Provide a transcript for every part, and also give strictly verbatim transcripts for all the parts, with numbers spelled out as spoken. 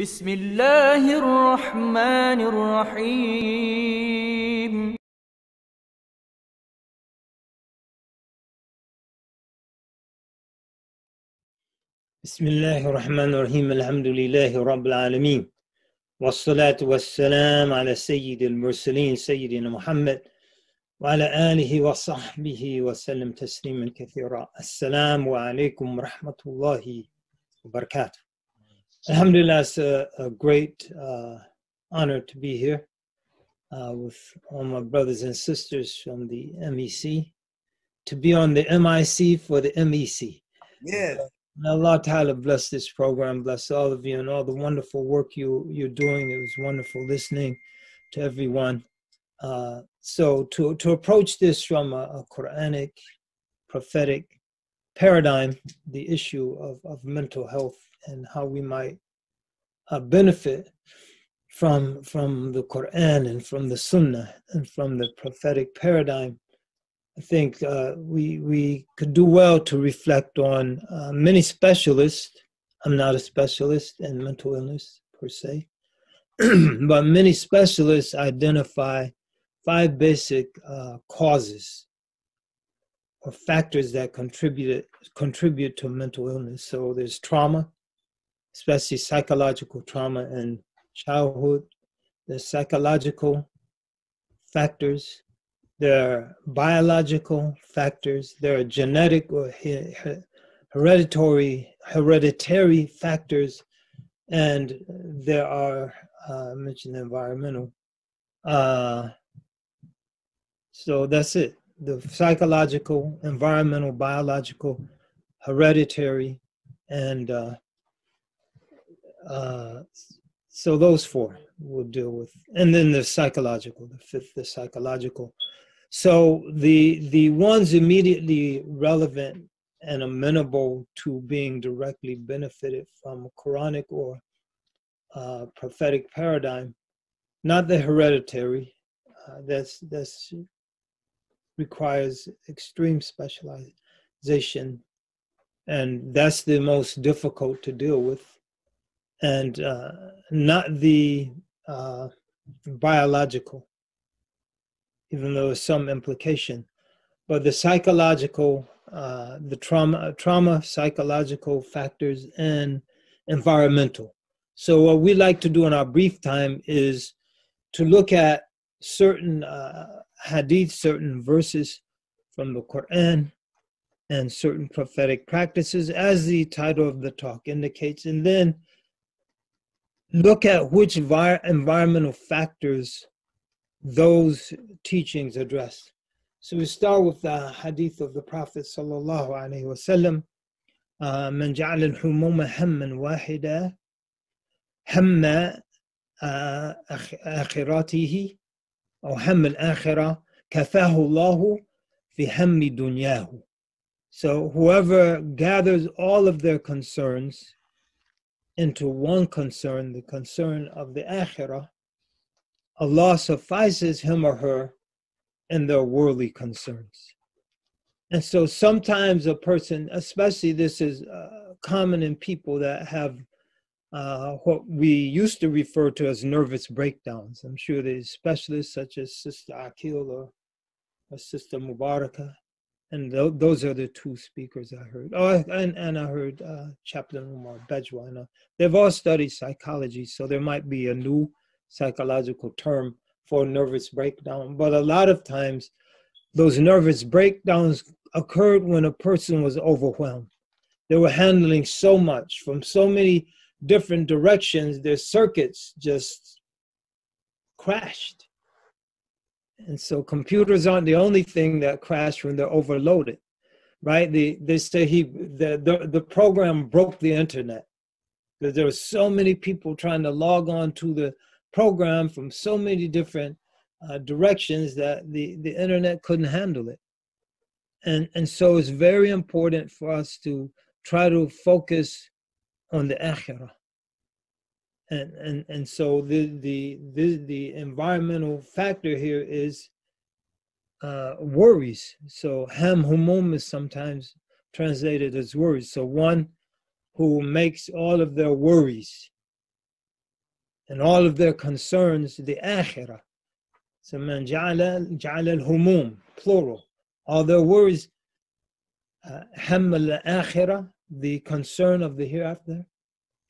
Bismillahir Rahmanir Rahim. Bismillahir Rahmanir Rahim. Alhamdulillahi Rabbil Alameen. Wassalatu wassalam ala Sayyidil Mursaleen, Sayyidina Muhammad, wa ala alihi wa sahbihi wa sallam tasliman kathira. Assalamu alaikum wa rahmatullahi wa barakatuh. Alhamdulillah, it's a, a great uh, honor to be here uh, with all my brothers and sisters from the M E C, to be on the M I C for the M E C. Yes. Uh, and Allah Ta'ala bless this program, bless all of you and all the wonderful work you, you're doing. It was wonderful listening to everyone. Uh, so to, to approach this from a, a Quranic, prophetic paradigm, the issue of, of mental health, and how we might uh, benefit from, from the Qur'an and from the Sunnah and from the prophetic paradigm, I think uh, we, we could do well to reflect on uh, many specialists. I'm not a specialist in mental illness per se, but many specialists identify five basic uh, causes or factors that contribute, contribute to mental illness. So there's trauma, especially psychological trauma in childhood. There's psychological factors. There are biological factors. There are genetic or hereditary, hereditary factors. And there are, uh, I mentioned environmental. Uh, so that's it. The psychological, environmental, biological, hereditary, and uh, Uh, so those four we'll deal with, and then the psychological, the fifth, the psychological. So the the ones immediately relevant and amenable to being directly benefited from a Quranic or uh, prophetic paradigm, not the hereditary. Uh, that's that's requires extreme specialization, and that's the most difficult to deal with. And uh, not the uh, biological, even though there's some implication, but the psychological, uh, the trauma, trauma, psychological factors, and environmental. So what we like to do in our brief time is to look at certain uh, hadith, certain verses from the Qur'an, and certain prophetic practices, as the title of the talk indicates, and then look at which environmental factors those teachings address. So we start with the hadith of the Prophet sallallahu alaihi wasallam, "Man ja'ala al-humuma hamman wahida, hamma akhiratihi, or hamma al-akhirah, kafahu Allahu fi hammi dunyahu." So whoever gathers all of their concerns into one concern, the concern of the Akhirah, Allah suffices him or her in their worldly concerns. And so sometimes a person, especially this is uh, common in people that have uh, what we used to refer to as nervous breakdowns. I'm sure there's specialists such as Sister Aqil or, or Sister Mubarakah, and th those are the two speakers I heard. Oh, and, and I heard uh, Chaplain Omer Bajwa. They've all studied psychology, so there might be a new psychological term for nervous breakdown. But a lot of times, those nervous breakdowns occurred when a person was overwhelmed. They were handling so much from so many different directions, their circuits just crashed. And so computers aren't the only thing that crash when they're overloaded, right? They, they say he, the, the, the program broke the internet. There were so many people trying to log on to the program from so many different uh, directions that the, the internet couldn't handle it. And, and so it's very important for us to try to focus on the Akhirah. And, and, and so the, the, the, the environmental factor here is uh, worries. So ham humum is sometimes translated as worries. So one who makes all of their worries and all of their concerns to the Akhirah. So man ja'ala al-humum, plural. All their worries, ham al-akhirah, the concern of the hereafter.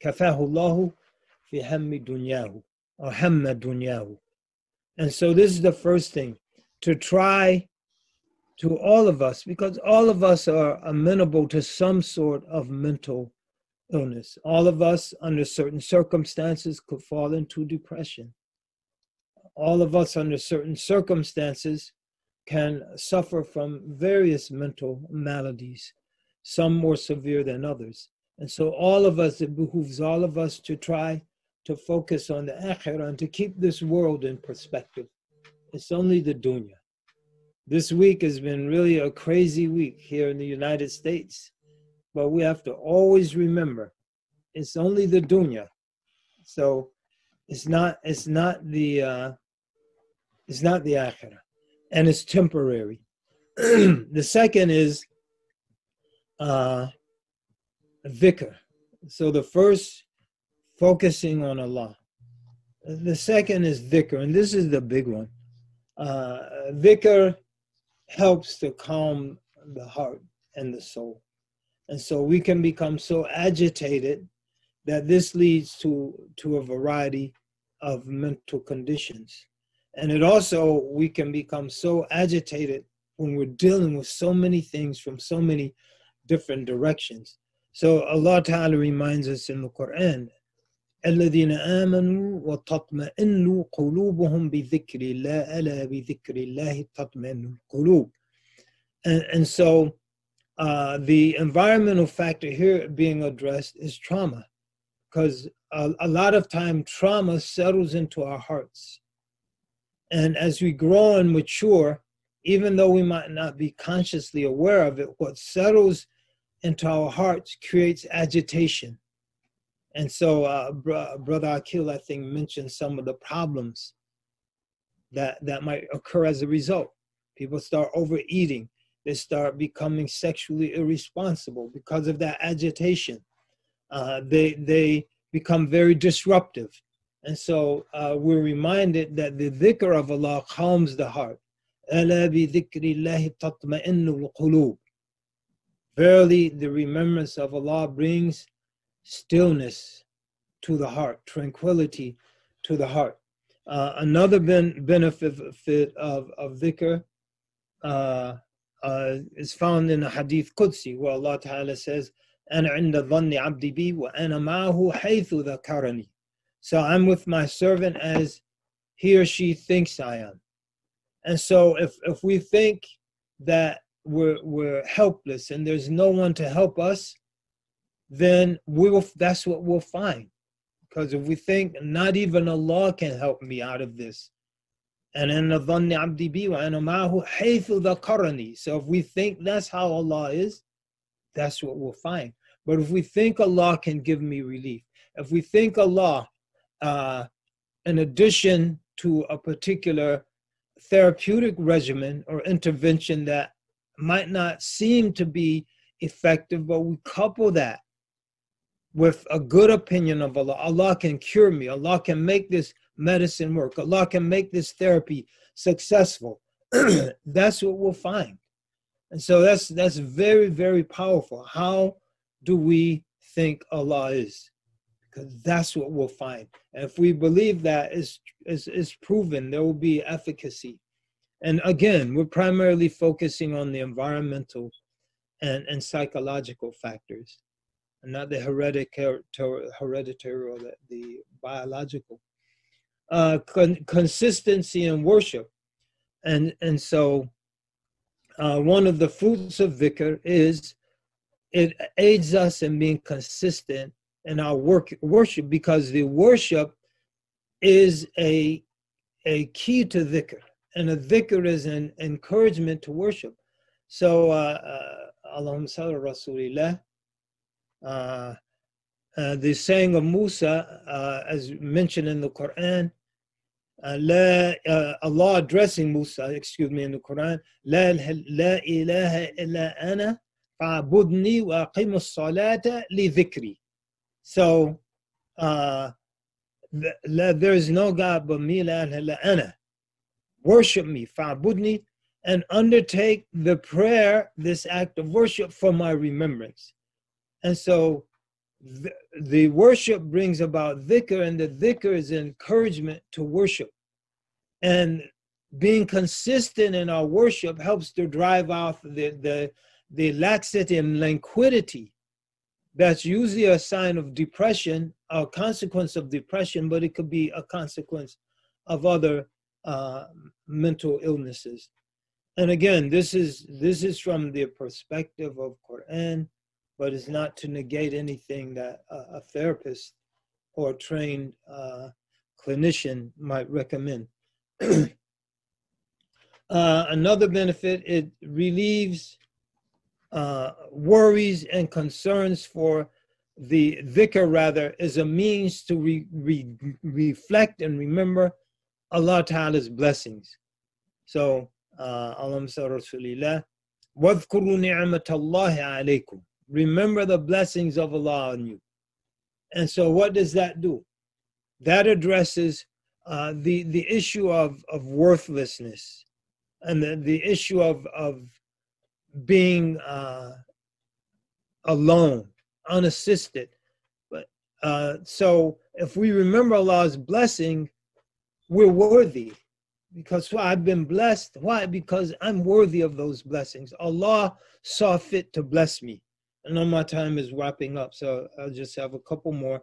Kafahu Allahu fi hammi dunyahu, or hamma dunyahu. And so this is the first thing, to try to all of us, because all of us are amenable to some sort of mental illness. All of us, under certain circumstances, could fall into depression. All of us, under certain circumstances, can suffer from various mental maladies, some more severe than others. And so all of us, it behooves all of us to try to focus on the akhirah and to keep this world in perspective. It's only the dunya. This week has been really a crazy week here in the United States, but we have to always remember it's only the dunya. So it's not, it's not the, uh, it's not the akhirah. And it's temporary. The second is uh, dhikr. So the first, focusing on Allah. The second is dhikr, and this is the big one. Uh, dhikr helps to calm the heart and the soul. And so we can become so agitated that this leads to, to a variety of mental conditions. And it also, we can become so agitated when we're dealing with so many things from so many different directions. So Allah Ta'ala reminds us in the Qur'an, الَّذِينَ آمَنُوا وَتَطْمَئِنُّ قُلُوبُهُمْ بِذِكْرِ اللَّهِ أَلَا بِذِكْرِ اللَّهِ تَطْمَئِنُّ الْقُلُوبِ. And so uh, the environmental factor here being addressed is trauma, because a, a lot of time trauma settles into our hearts. And as we grow and mature, even though we might not be consciously aware of it, what settles into our hearts creates agitation. And so uh, br- Brother Aqil, I think, mentioned some of the problems that, that might occur as a result. People start overeating. They start becoming sexually irresponsible because of that agitation. Uh, they, they become very disruptive. And so uh, we're reminded that the dhikr of Allah calms the heart. أَلَا بِذِكْرِ اللَّهِ تَطْمَئِنُّ الْقُلُوبِ. Verily, the remembrance of Allah brings stillness to the heart, tranquility to the heart. Uh, another ben benefit of, of dhikr uh, uh, is found in the Hadith Qudsi, where Allah Ta'ala says, أَنَا عِنْدَ ظَنِّ عَبْدِ بِي وَأَنَا مَعَهُ حَيْثُ ذَكَرَنِي. So I'm with my servant as he or she thinks I am. And so if, if we think that we're, we're helpless and there's no one to help us, then we will, that's what we'll find. Because if we think not even Allah can help me out of this. And so if we think that's how Allah is, that's what we'll find. But if we think Allah can give me relief, if we think Allah, Uh, in addition to a particular therapeutic regimen or intervention that might not seem to be effective, but we couple that with a good opinion of Allah. Allah can cure me. Allah can make this medicine work. Allah can make this therapy successful. That's what we'll find. And so that's, that's very, very powerful. How do we think Allah is? Because that's what we'll find. And if we believe that, it's, it's, it's proven there will be efficacy. And again, we're primarily focusing on the environmental and, and psychological factors, and not the hereditary, hereditary or the, the biological. Uh, con consistency in worship. And, and so uh, one of the fruits of dhikr is it aids us in being consistent and our work, worship, because the worship is a, a key to dhikr. And a dhikr is an encouragement to worship. So, Allahumma salli Rasulullah, uh, uh, the saying of Musa, uh, as mentioned in the Quran, uh, la, uh, Allah addressing Musa, excuse me, in the Quran, la, la ilaha illa ana fa'budni wa aqimus salata li dhikri. So uh, there is no God but me, la ilaha ana. Worship me, fa'budni, and undertake the prayer, this act of worship, for my remembrance. And so the, the worship brings about dhikr, and the dhikr is encouragement to worship. And being consistent in our worship helps to drive out the, the, the laxity and languidity. That's usually a sign of depression, a consequence of depression, but it could be a consequence of other uh, mental illnesses. And again, this is, this is from the perspective of Qur'an, but it's not to negate anything that a, a therapist or trained uh, clinician might recommend. uh, another benefit, it relieves uh, worries and concerns for the dhikr, rather, is a means to re, re, reflect and remember Allah Ta'ala's blessings. So, Uh, Rasulullah, وَاذْكُرُوا نِعْمَةَ اللَّهِ عَلَيْكُمْ. Remember the blessings of Allah on you. And so what does that do? That addresses uh, the, the issue of, of worthlessness, and the, the issue of, of being uh, alone, unassisted. But, uh, so if we remember Allah's blessing, we're worthy. Because I've been blessed. Why? Because I'm worthy of those blessings. Allah saw fit to bless me. I know my time is wrapping up, so I'll just have a couple more.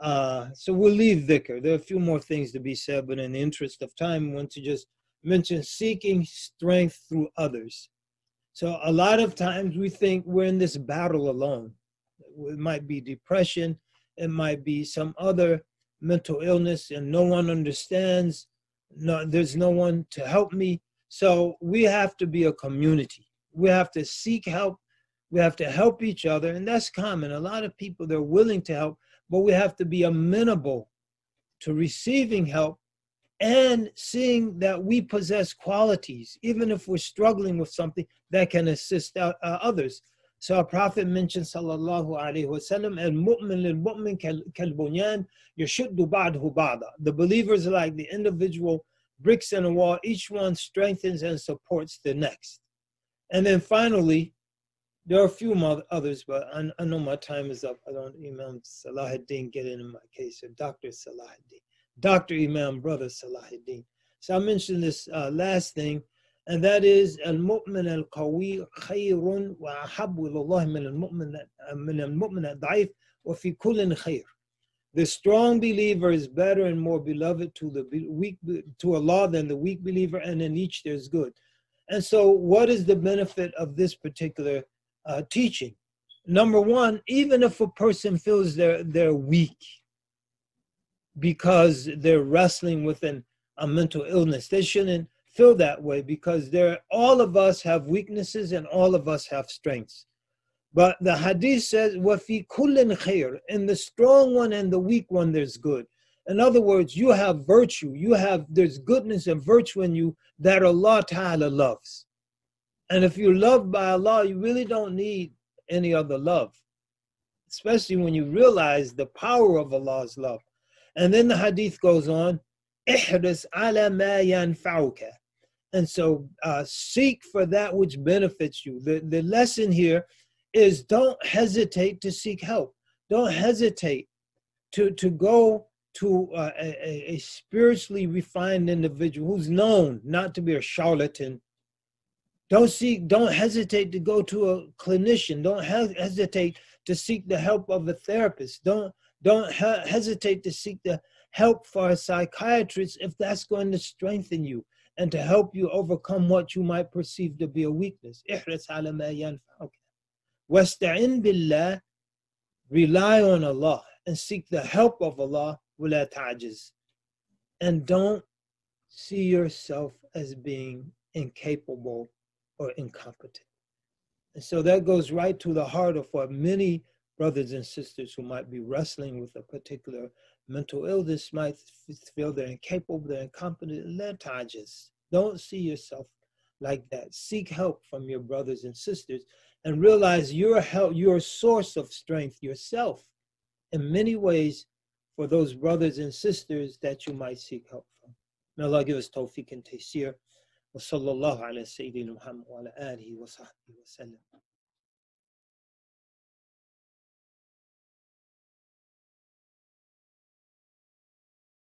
Uh, so we'll leave dhikr. There are a few more things to be said, but in the interest of time, I want to just mention seeking strength through others. So a lot of times we think we're in this battle alone. It might be depression. It might be some other mental illness, and no one understands. No, there's no one to help me. So we have to be a community. We have to seek help. We have to help each other. And that's common. A lot of people, they're willing to help, but we have to be amenable to receiving help and seeing that we possess qualities, even if we're struggling with something, that can assist our, uh, others. So our Prophet mentioned, sallallahu alayhi wa sallam, al-mu'min lil-mu'min kal-bunyan yashuddu ba'dahu ba'da. The believers are like the individual bricks in a wall. Each one strengthens and supports the next. And then finally, there are a few others, but I, I know my time is up. I don't, Imam Salahuddin, get into my case, or Doctor Salahuddin. Doctor Imam, Brother Salahuddin. So I mentioned this uh, last thing. And that is al-mu'min al-qawi khayrun wa ahabbu ilallahi min al-mu'min al-da'if wa fi kullin khayr. The strong believer is better and more beloved to the weak, to Allah, than the weak believer, and in each there's good. And so what is the benefit of this particular uh, teaching? Number one, even if a person feels they're, they're weak because they're wrestling with an, a mental illness, they shouldn't feel that way, because there, all of us have weaknesses and all of us have strengths. But the hadith says, وَفِي كُلٍ خَيْرٍ. In the strong one and the weak one, there's good. In other words, you have virtue. You have, there's goodness and virtue in you that Allah Ta'ala loves. And if you're loved by Allah, you really don't need any other love, especially when you realize the power of Allah's love. And then the hadith goes on, إِحْرِصْ عَلَى مَا يَنْفَعُكَ. And so uh, seek for that which benefits you. The, the lesson here is don't hesitate to seek help. Don't hesitate to, to go to uh, a, a spiritually refined individual who's known not to be a charlatan. Don't, seek, don't hesitate to go to a clinician. Don't hesitate to seek the help of a therapist. Don't, don't he- hesitate to seek the help for a psychiatrist if that's going to strengthen you and to help you overcome what you might perceive to be a weakness. وَاسْتَعِنْ بِاللَّهِ. Rely on Allah and seek the help of Allah. وَلَا تَعْجِزْ. And don't see yourself as being incapable or incompetent. And so that goes right to the heart of what many brothers and sisters who might be wrestling with a particular mental illness might feel they're incapable, they're incompetent. Don't see yourself like that. Seek help from your brothers and sisters and realize you're your source of strength yourself in many ways for those brothers and sisters that you might seek help from. May Allah give us tawfiq and taisir. Wa sallallahu ala sayyidina Muhammad wa ala alihi wa sahbihi wa sallam.